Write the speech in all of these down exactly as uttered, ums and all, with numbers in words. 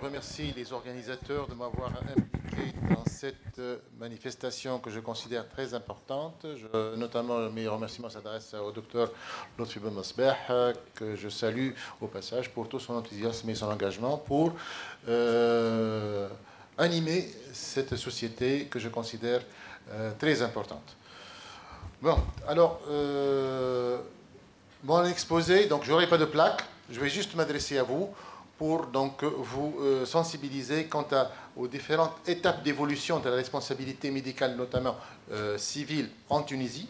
remercie les organisateurs de m'avoir impliqué dans cette manifestation que je considère très importante. Je, notamment, mes remerciements s'adressent au docteur Lotfi Ben Sbah, que je salue au passage pour tout son enthousiasme et son engagement pour euh, animer cette société que je considère euh, très importante. Bon, alors, euh, mon exposé, donc je n'aurai pas de plaque, je vais juste m'adresser à vous pour donc vous euh, sensibiliser quant à, aux différentes étapes d'évolution de la responsabilité médicale, notamment euh, civile, en Tunisie.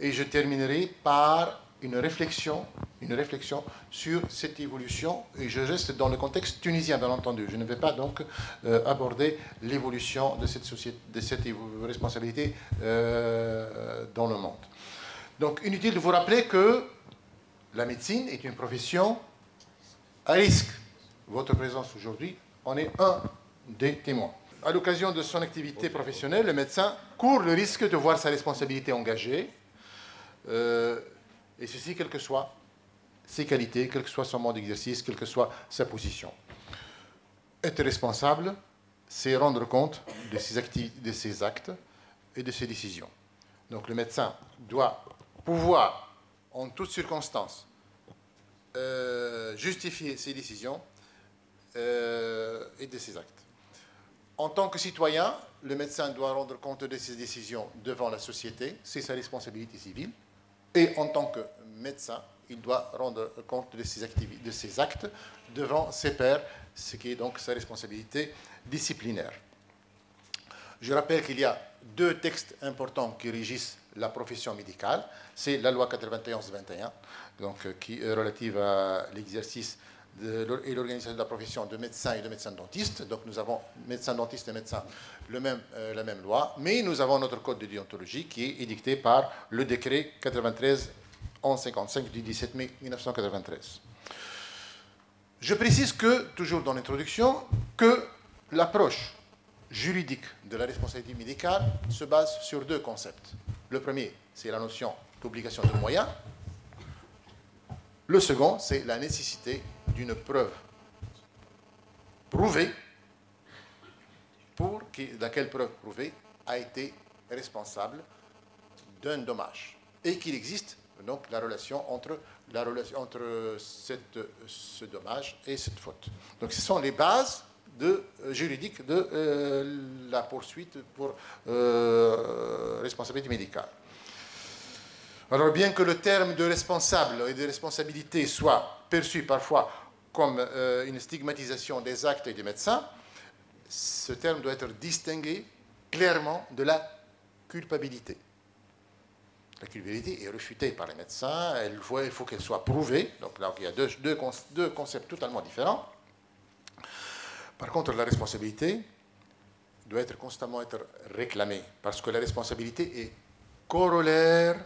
Et je terminerai par une réflexion, une réflexion sur cette évolution. Et je reste dans le contexte tunisien, bien entendu. Je ne vais pas donc euh, aborder l'évolution de cette, société, de cette responsabilité euh, dans le monde. Donc, inutile de vous rappeler que la médecine est une profession à risque. Votre présence aujourd'hui en est un des témoins. À l'occasion de son activité professionnelle, le médecin court le risque de voir sa responsabilité engagée, euh, et ceci, quelles que soient ses qualités, quel que soit son mode d'exercice, quelle que soit sa position. Être responsable, c'est rendre compte de ses, de ses actes et de ses décisions. Donc le médecin doit pouvoir, en toutes circonstances, euh, justifier ses décisions et de ses actes. En tant que citoyen, le médecin doit rendre compte de ses décisions devant la société, c'est sa responsabilité civile, et en tant que médecin, il doit rendre compte de ses, de ses actes devant ses pairs, ce qui est donc sa responsabilité disciplinaire. Je rappelle qu'il y a deux textes importants qui régissent la profession médicale, c'est la loi quatre-vingt-onze vingt et un, donc qui est relative à l'exercice De, et l'organisation de la profession de médecin et de médecin dentiste. Donc nous avons médecin dentiste et médecin le même, euh, la même loi, mais nous avons notre code de déontologie qui est édicté par le décret quatre-vingt-treize mille cent cinquante-cinq du dix-sept mai mille neuf cent quatre-vingt-treize. Je précise que, toujours dans l'introduction, que l'approche juridique de la responsabilité médicale se base sur deux concepts. Le premier, c'est la notion d'obligation de moyens. Le second, c'est la nécessité d'une preuve prouvée pour qui, laquelle preuve prouvée a été responsable d'un dommage et qu'il existe donc la relation entre, la relation entre cette, ce dommage et cette faute. Donc ce sont les bases de, euh, juridiques de euh, la poursuite pour euh, responsabilité médicale. Alors bien que le terme de responsable et de responsabilité soit perçu parfois comme euh, une stigmatisation des actes et des médecins, ce terme doit être distingué clairement de la culpabilité. La culpabilité est refutée par les médecins, il faut, il faut qu'elle soit prouvée, donc là il y a deux, deux, deux concepts totalement différents. Par contre, la responsabilité doit être constamment être réclamée, parce que la responsabilité est corollaire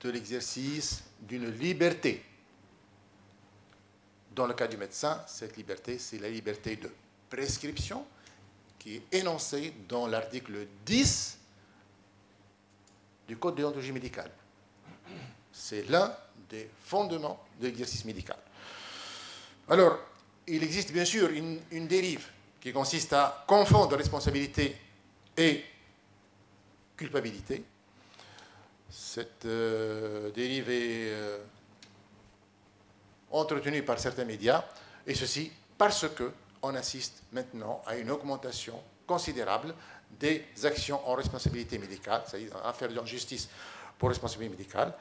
de l'exercice d'une liberté. Dans le cas du médecin, cette liberté, c'est la liberté de prescription qui est énoncée dans l'article dix du Code de déontologie médicale. C'est l'un des fondements de l'exercice médical. Alors, il existe bien sûr une, une dérive qui consiste à confondre responsabilité et culpabilité. Cette euh, dérive est euh, entretenue par certains médias, et ceci parce qu'on assiste maintenant à une augmentation considérable des actions en responsabilité médicale, c'est-à-dire en affaires de justice pour responsabilité médicale.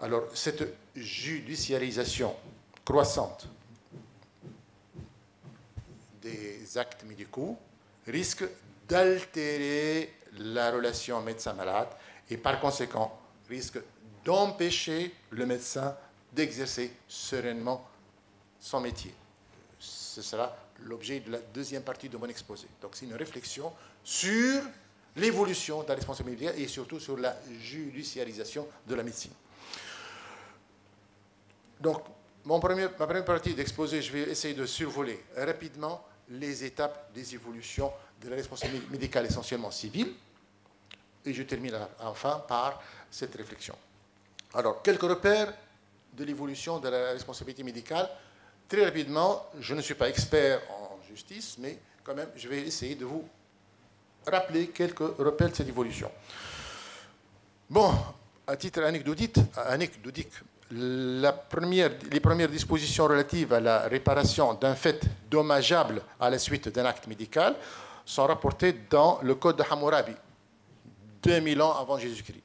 Alors, cette judiciarisation croissante des actes médicaux risque d'altérer la relation médecin-malade et par conséquent risque d'empêcher le médecin d'exercer sereinement son métier. Ce sera l'objet de la deuxième partie de mon exposé. Donc c'est une réflexion sur l'évolution de la responsabilité et surtout sur la judiciarisation de la médecine. Donc mon premier, ma première partie d'exposé, je vais essayer de survoler rapidement les étapes des évolutions de la responsabilité médicale essentiellement civile. Et je termine enfin par cette réflexion. Alors, quelques repères de l'évolution de la responsabilité médicale. Très rapidement, je ne suis pas expert en justice, mais quand même, je vais essayer de vous rappeler quelques repères de cette évolution. Bon, à titre anecdotique, anecdotique la première, les premières dispositions relatives à la réparation d'un fait dommageable à la suite d'un acte médical sont rapportées dans le Code de Hammurabi, deux mille ans avant Jésus-Christ.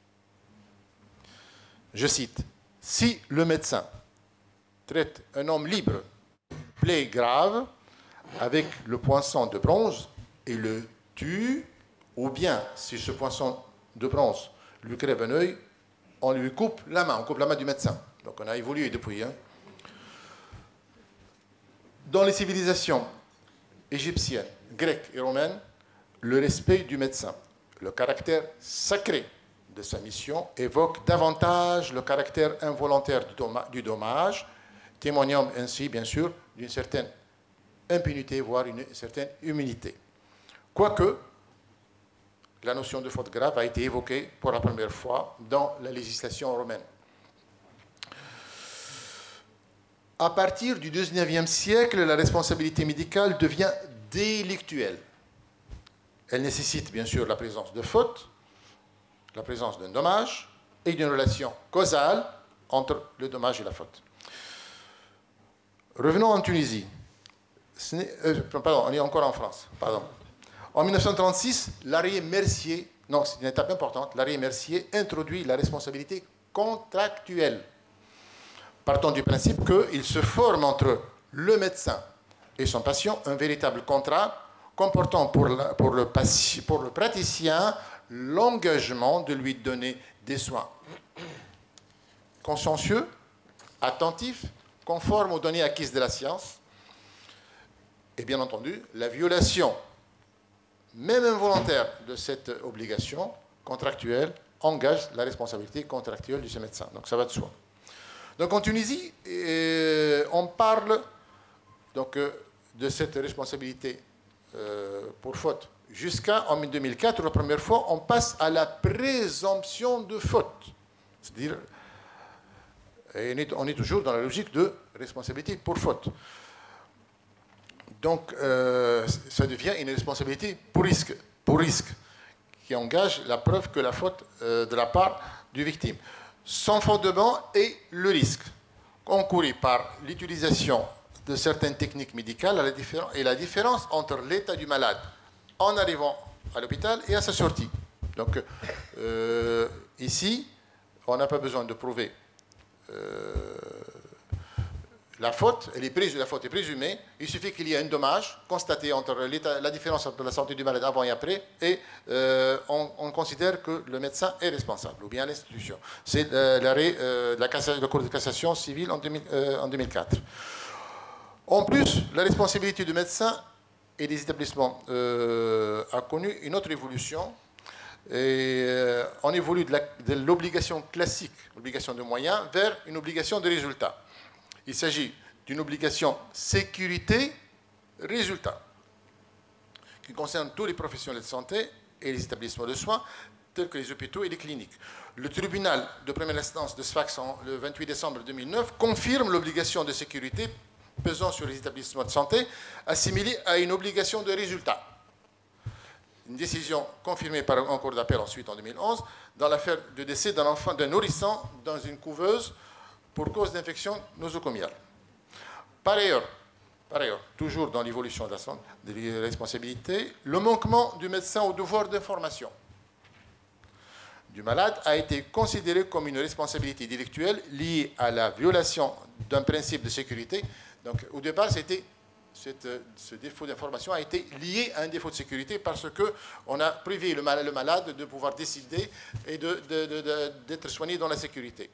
Je cite, « Si le médecin traite un homme libre, plaie grave, avec le poinçon de bronze et le tue, ou bien, si ce poinçon de bronze lui crève un œil, on lui coupe la main, on coupe la main du médecin. » Donc on a évolué depuis. Hein. Dans les civilisations égyptiennes, grecques et romaines, le respect du médecin, le caractère sacré de sa mission évoque davantage le caractère involontaire du dommage, témoignant ainsi, bien sûr, d'une certaine impunité, voire une certaine immunité. Quoique, la notion de faute grave a été évoquée pour la première fois dans la législation romaine. À partir du dix-neuvième siècle, la responsabilité médicale devient délictuelle. Elle nécessite bien sûr la présence de faute, la présence d'un dommage et d'une relation causale entre le dommage et la faute. Revenons en Tunisie. Ce n'est, euh, pardon, on est encore en France. Pardon. En mille neuf cent trente-six, l'arrêt Mercier, non, c'est une étape importante, l'arrêt Mercier introduit la responsabilité contractuelle, partant du principe qu'il se forme entre le médecin et son patient un véritable contrat comportant pour, la, pour, le, pour le praticien l'engagement de lui donner des soins consciencieux, attentifs, conformes aux données acquises de la science. Et bien entendu, la violation, même involontaire, de cette obligation contractuelle engage la responsabilité contractuelle de ce médecin. Donc ça va de soi. Donc en Tunisie, euh, on parle donc, euh, de cette responsabilité euh, pour faute. Jusqu'en deux mille quatre, la première fois, on passe à la présomption de faute. C'est-à-dire, on est toujours dans la logique de responsabilité pour faute. Donc, euh, ça devient une responsabilité pour risque, pour risque, qui engage la preuve que la faute euh, de la part du victime. Sans fondement et le risque, encouru par l'utilisation de certaines techniques médicales et la différence entre l'état du malade en arrivant à l'hôpital et à sa sortie. Donc, euh, ici, on n'a pas besoin de prouver euh, la faute, elle est présumée, la faute est présumée, il suffit qu'il y ait un dommage constaté entre la différence entre la santé du malade avant et après, et euh, on, on considère que le médecin est responsable, ou bien l'institution. C'est euh, l'arrêt euh, de la cassation, de la Cour de cassation civile en, deux mille, euh, en deux mille quatre. En plus, la responsabilité du médecin et des établissements euh, a connu une autre évolution, et euh, on évolue de l'obligation classique, l'obligation de moyens, vers une obligation de résultat. Il s'agit d'une obligation sécurité-résultat qui concerne tous les professionnels de santé et les établissements de soins, tels que les hôpitaux et les cliniques. Le tribunal de première instance de Sfax, le vingt-huit décembre deux mille neuf, confirme l'obligation de sécurité pesant sur les établissements de santé, assimilée à une obligation de résultat. Une décision confirmée par un cours d'appel ensuite en deux mille onze, dans l'affaire de décès d'un enfant, d'un nourrisson dans une couveuse, pour cause d'infection nosocomiale. Par ailleurs, par ailleurs, toujours dans l'évolution des responsabilités, le manquement du médecin au devoir d'information du malade a été considéré comme une responsabilité délictuelle liée à la violation d'un principe de sécurité. Donc, au départ, c'était, cette, ce défaut d'information a été lié à un défaut de sécurité parce qu'on a privé le malade, le malade de pouvoir décider et de, de, de, de, d'être soigné dans la sécurité.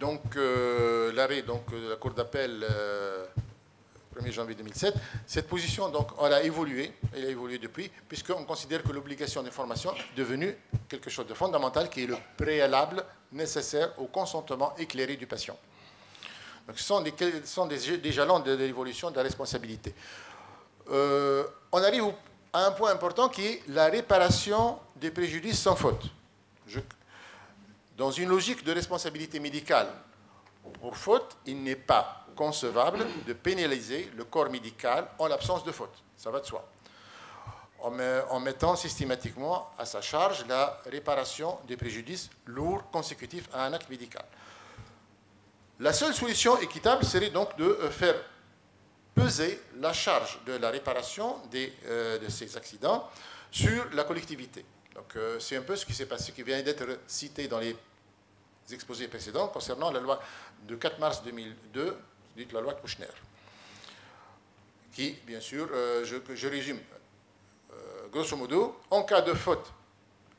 Donc, euh, l'arrêt donc, de la Cour d'appel, euh, premier janvier deux mille sept, cette position, donc, elle a évolué, elle a évolué depuis, puisqu'on considère que l'obligation d'information est devenue quelque chose de fondamental, qui est le préalable nécessaire au consentement éclairé du patient. Donc, ce sont des, ce sont des, des jalons de, de l'évolution de la responsabilité. Euh, on arrive à un point important qui est la réparation des préjudices sans faute. Je Dans une logique de responsabilité médicale pour faute, il n'est pas concevable de pénaliser le corps médical en l'absence de faute. Ça va de soi. En mettant systématiquement à sa charge la réparation des préjudices lourds consécutifs à un acte médical. La seule solution équitable serait donc de faire peser la charge de la réparation des, euh, de ces accidents sur la collectivité. Donc euh, c'est un peu ce qui s'est passé, ce qui vient d'être cité dans les exposés précédents concernant la loi de quatre mars deux mille deux, dite la loi Kouchner, qui, bien sûr, euh, je, je résume, euh, grosso modo, en cas de faute,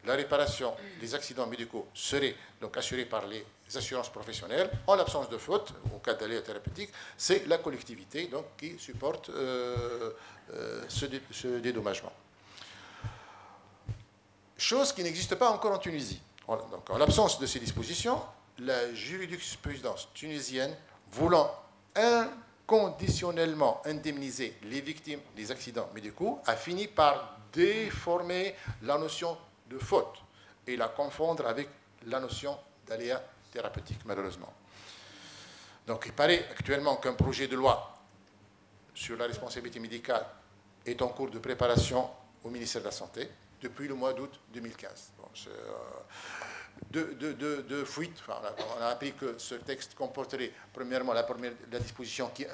la réparation des accidents médicaux serait donc assurée par les assurances professionnelles. En l'absence de faute, au cas d'aléa thérapeutique, c'est la collectivité donc, qui supporte euh, euh, ce, dé ce dédommagement. Chose qui n'existe pas encore en Tunisie. En, donc, en l'absence de ces dispositions, la jurisprudence tunisienne voulant inconditionnellement indemniser les victimes des accidents médicaux a fini par déformer la notion de faute et la confondre avec la notion d'aléa thérapeutique, malheureusement. Donc, il paraît actuellement qu'un projet de loi sur la responsabilité médicale est en cours de préparation au ministère de la Santé depuis le mois d'août deux mille quinze. Bon, euh, deux de, de, de fuites. Enfin, on a appris que ce texte comporterait, premièrement, la, première, la disposition qui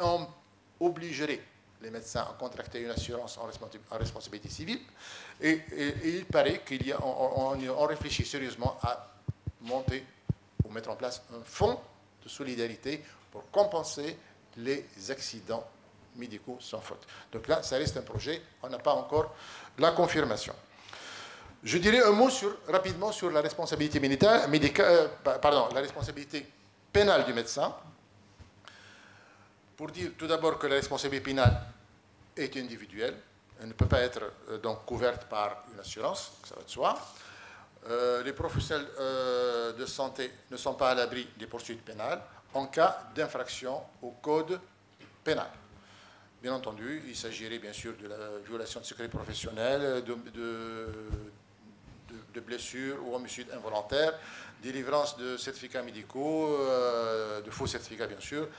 obligerait les médecins ont contracté une assurance en responsabilité civile. Et, et, et il paraît qu'il y a, on, on, on réfléchit sérieusement à monter ou mettre en place un fonds de solidarité pour compenser les accidents médicaux sans faute. Donc là, ça reste un projet. On n'a pas encore la confirmation. Je dirais un mot sur, rapidement sur la responsabilité médicale, médicale, pardon, la responsabilité pénale du médecin. Pour dire tout d'abord que la responsabilité pénale est individuelle, elle ne peut pas être euh, donc couverte par une assurance, ça va de soi. Euh, les professionnels euh, de santé ne sont pas à l'abri des poursuites pénales en cas d'infraction au code pénal. Bien entendu, il s'agirait bien sûr de la violation de secret professionnel, de, de, de, de blessures ou homicide involontaire, délivrance de certificats médicaux, euh, de faux certificats bien sûr,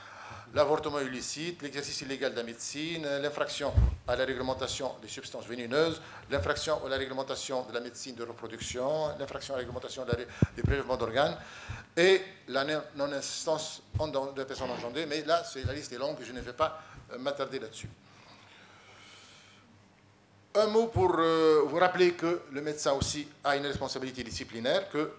l'avortement illicite, l'exercice illégal de la médecine, l'infraction à la réglementation des substances vénéneuses, l'infraction à la réglementation de la médecine de reproduction, l'infraction à la réglementation des de prélèvements d'organes et la non-assistance de personnes engendrées. Mais là, la liste est longue, je ne vais pas m'attarder là-dessus. Un mot pour euh, vous rappeler que le médecin aussi a une responsabilité disciplinaire, que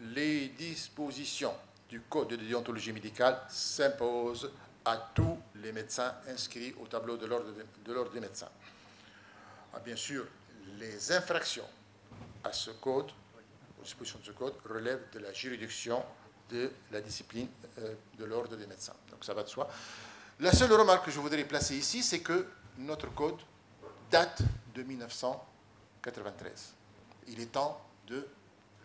les dispositions du code de déontologie médicale s'impose à tous les médecins inscrits au tableau de l'ordre des médecins. Ah, bien sûr, les infractions à ce code, aux dispositions de ce code, relèvent de la juridiction de la discipline euh, de l'ordre des médecins. Donc ça va de soi. La seule remarque que je voudrais placer ici, c'est que notre code date de mille neuf cent quatre-vingt-treize. Il est temps de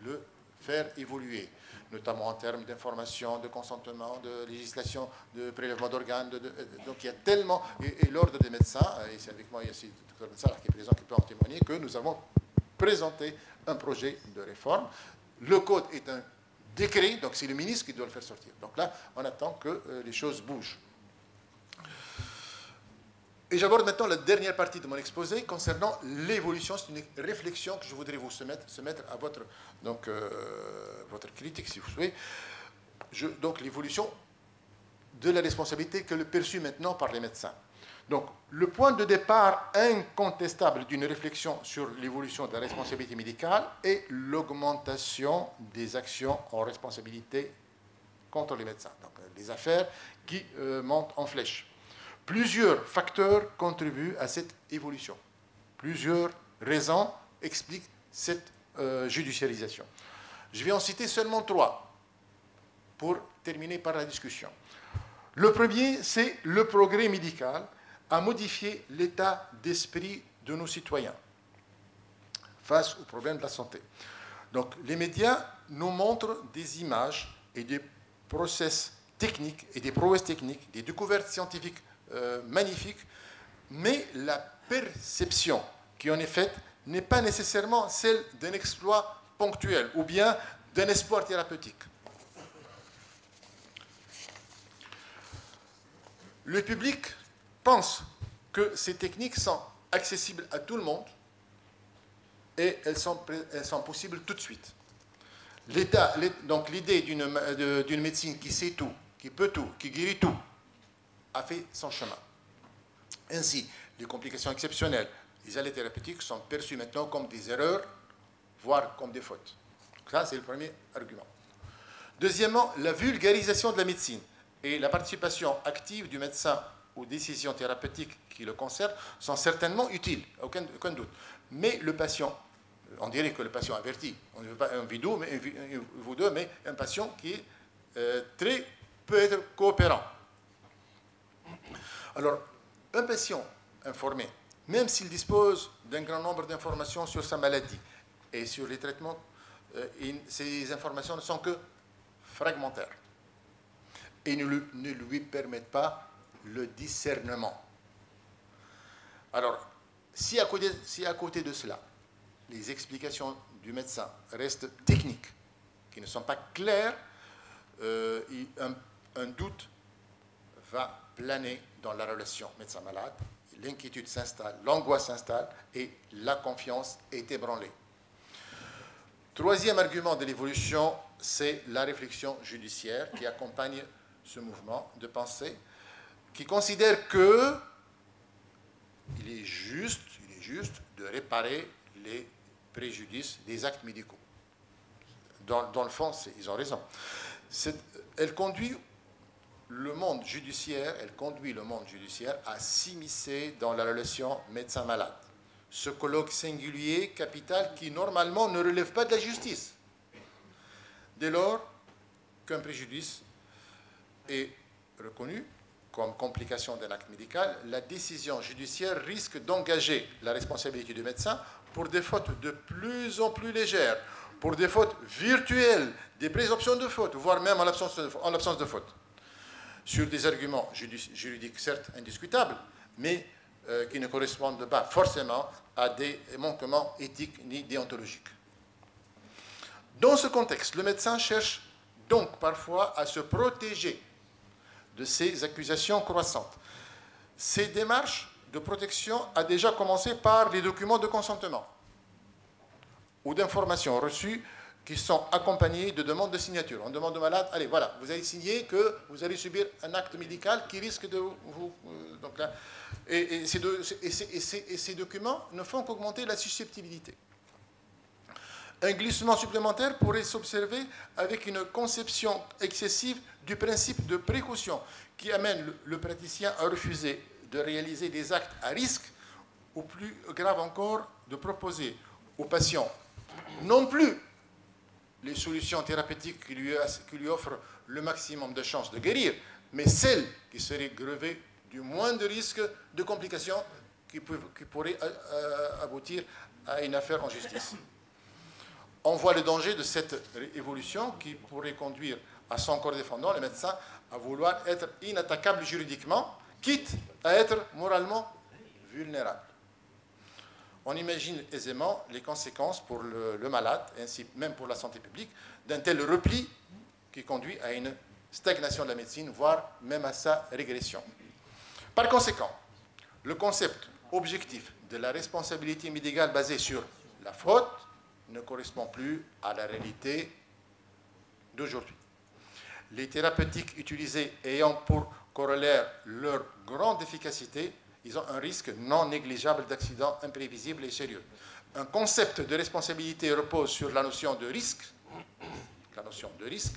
le faire évoluer, notamment en termes d'information, de consentement, de législation, de prélèvement d'organes. Donc il y a tellement, et, et l'ordre des médecins, et c'est avec moi ici le docteur Ben Sbah qui est présent, qui peut en témoigner, que nous avons présenté un projet de réforme. Le code est un décret, donc c'est le ministre qui doit le faire sortir. Donc là, on attend que euh, les choses bougent. Et j'aborde maintenant la dernière partie de mon exposé concernant l'évolution. C'est une réflexion que je voudrais vous soumettre, soumettre à votre, donc, euh, votre critique, si vous souhaitez. Je, donc, l'évolution de la responsabilité que le perçut maintenant par les médecins. Donc, le point de départ incontestable d'une réflexion sur l'évolution de la responsabilité médicale est l'augmentation des actions en responsabilité contre les médecins. Donc, les affaires qui euh, montent en flèche. Plusieurs facteurs contribuent à cette évolution. Plusieurs raisons expliquent cette euh, judiciarisation. Je vais en citer seulement trois pour terminer par la discussion. Le premier, c'est le progrès médical a modifié l'état d'esprit de nos citoyens face aux problèmes de la santé. Donc, les médias nous montrent des images et des process techniques et des prouesses techniques, des découvertes scientifiques Euh, magnifique, mais la perception qui en est faite n'est pas nécessairement celle d'un exploit ponctuel ou bien d'un espoir thérapeutique. le public pense que ces techniques sont accessibles à tout le monde et elles sont, elles sont possibles tout de suite. L'État, donc l'idée d'une médecine qui sait tout, qui peut tout, qui guérit tout, a fait son chemin. Ainsi, les complications exceptionnelles, les allées thérapeutiques sont perçues maintenant comme des erreurs, voire comme des fautes. Donc ça, c'est le premier argument. Deuxièmement, la vulgarisation de la médecine et la participation active du médecin aux décisions thérapeutiques qui le concernent sont certainement utiles, aucun, aucun doute. Mais le patient, on dirait que le patient averti, on ne veut pas un vidou, mais un, vidou, mais un patient qui est euh, très, peut être coopérant. Alors, un patient informé, même s'il dispose d'un grand nombre d'informations sur sa maladie et sur les traitements, euh, il, ces informations ne sont que fragmentaires et ne lui, ne lui permettent pas le discernement. Alors, si à côté, si à côté de cela, les explications du médecin restent techniques, qui ne sont pas claires, euh, un, un doute va planer dans la relation médecin-malade, l'inquiétude s'installe, l'angoisse s'installe et la confiance est ébranlée. Troisième argument de l'évolution, c'est la réflexion judiciaire qui accompagne ce mouvement de pensée, qui considère que il est juste, il est juste de réparer les préjudices des actes médicaux. Dans, dans le fond, ils ont raison. Elle conduit le monde judiciaire, elle conduit le monde judiciaire à s'immiscer dans la relation médecin-malade. Ce colloque singulier, capital, qui normalement ne relève pas de la justice. Dès lors qu'un préjudice est reconnu comme complication d'un acte médical, la décision judiciaire risque d'engager la responsabilité du médecin pour des fautes de plus en plus légères, pour des fautes virtuelles, des présomptions de faute, voire même en l'absence de, de faute, sur des arguments juridiques certes indiscutables, mais euh, qui ne correspondent pas forcément à des manquements éthiques ni déontologiques. Dans ce contexte, le médecin cherche donc parfois à se protéger de ces accusations croissantes. Ces démarches de protection ont déjà commencé par les documents de consentement ou d'informations reçues qui sont accompagnés de demandes de signature. On demande au malade, allez, voilà, vous allez signer que vous allez subir un acte médical qui risque de vous... Euh, donc là, et, et, ces deux, et, ces, et, ces, et ces documents ne font qu'augmenter la susceptibilité. Un glissement supplémentaire pourrait s'observer avec une conception excessive du principe de précaution qui amène le, le praticien à refuser de réaliser des actes à risque ou plus grave encore, de proposer au patient non plus les solutions thérapeutiques qui lui, qui lui offrent le maximum de chances de guérir, mais celles qui seraient grevées du moins de risques de complications qui, peuvent, qui pourraient euh, aboutir à une affaire en justice. On voit le danger de cette évolution qui pourrait conduire à son corps défendant, le médecin, à vouloir être inattaquable juridiquement, quitte à être moralement vulnérable. On imagine aisément les conséquences pour le, le malade, ainsi même pour la santé publique, d'un tel repli qui conduit à une stagnation de la médecine, voire même à sa régression. Par conséquent, le concept objectif de la responsabilité médicale basée sur la faute ne correspond plus à la réalité d'aujourd'hui. Les thérapeutiques utilisées ayant pour corollaire leur grande efficacité, ils ont un risque non négligeable d'accidents imprévisibles et sérieux. Un concept de responsabilité repose sur la notion de risque. La notion de risque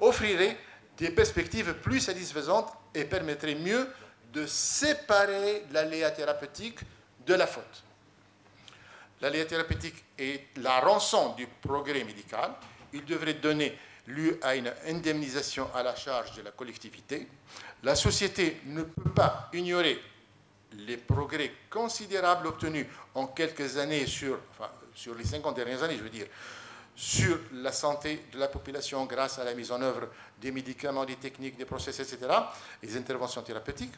offrirait des perspectives plus satisfaisantes et permettrait mieux de séparer l'aléa thérapeutique de la faute. L'aléa thérapeutique est la rançon du progrès médical. Il devrait donner lieu à une indemnisation à la charge de la collectivité. La société ne peut pas ignorer les progrès considérables obtenus en quelques années, sur, enfin, sur les cinquante dernières années, je veux dire, sur la santé de la population grâce à la mise en œuvre des médicaments, des techniques, des process, et cetera, les interventions thérapeutiques.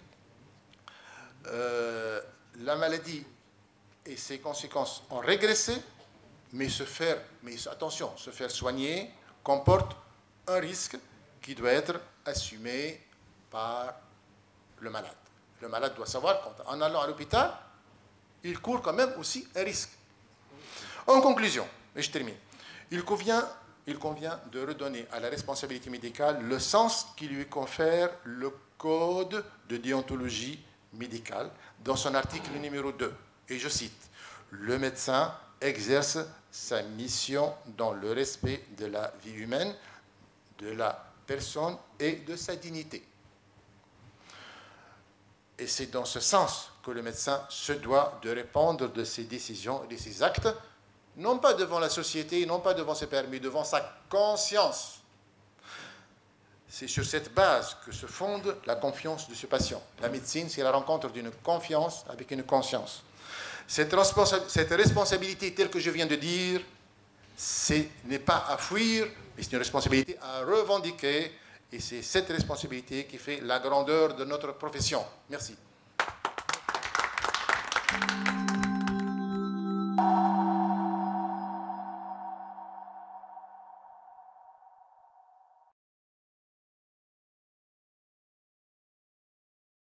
Euh, la maladie et ses conséquences ont régressé, mais se faire, mais attention, se faire soigner comporte un risque qui doit être assumé par le malade. Le malade doit savoir qu'en allant à l'hôpital, il court quand même aussi un risque. En conclusion, et je termine, il convient, il convient de redonner à la responsabilité médicale le sens qui lui confère le Code de déontologie médicale dans son article numéro deux. Et je cite, « Le médecin exerce sa mission dans le respect de la vie humaine, de la personne et de sa dignité. » Et c'est dans ce sens que le médecin se doit de répondre de ses décisions et de ses actes, non pas devant la société, non pas devant ses pairs, mais devant sa conscience. C'est sur cette base que se fonde la confiance de ce patient. La médecine, c'est la rencontre d'une confiance avec une conscience. Cette responsabilité, telle que je viens de dire, ce n'est pas à fuir, mais c'est une responsabilité à revendiquer. Et c'est cette responsabilité qui fait la grandeur de notre profession. Merci.